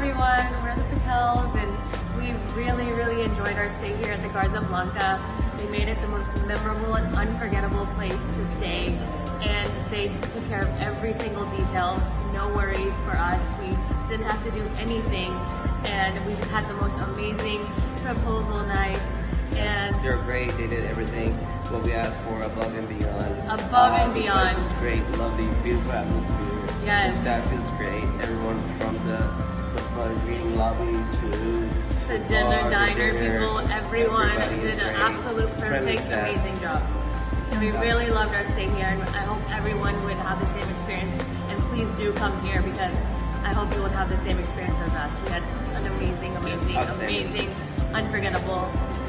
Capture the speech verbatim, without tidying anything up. everyone. We're the Patels, and we really, really enjoyed our stay here at the Garza Blanca. They made it the most memorable and unforgettable place to stay, and they took care of every single detail. No worries for us. We didn't have to do anything, and we just had the most amazing proposal night. And they're great. They did everything what we asked for, above and beyond. Above uh, and beyond. It's great, lovely, beautiful atmosphere. Yes. The staff is great. Everyone from the the fun greeting lobby to the, the dinner bar, diner the dinner, people. Everyone did an absolute perfect, amazing job. And we really loved our stay here, and I hope everyone would have the same experience. And please do come here, because I hope you will have the same experience as us. We had an amazing, amazing, amazing, unforgettable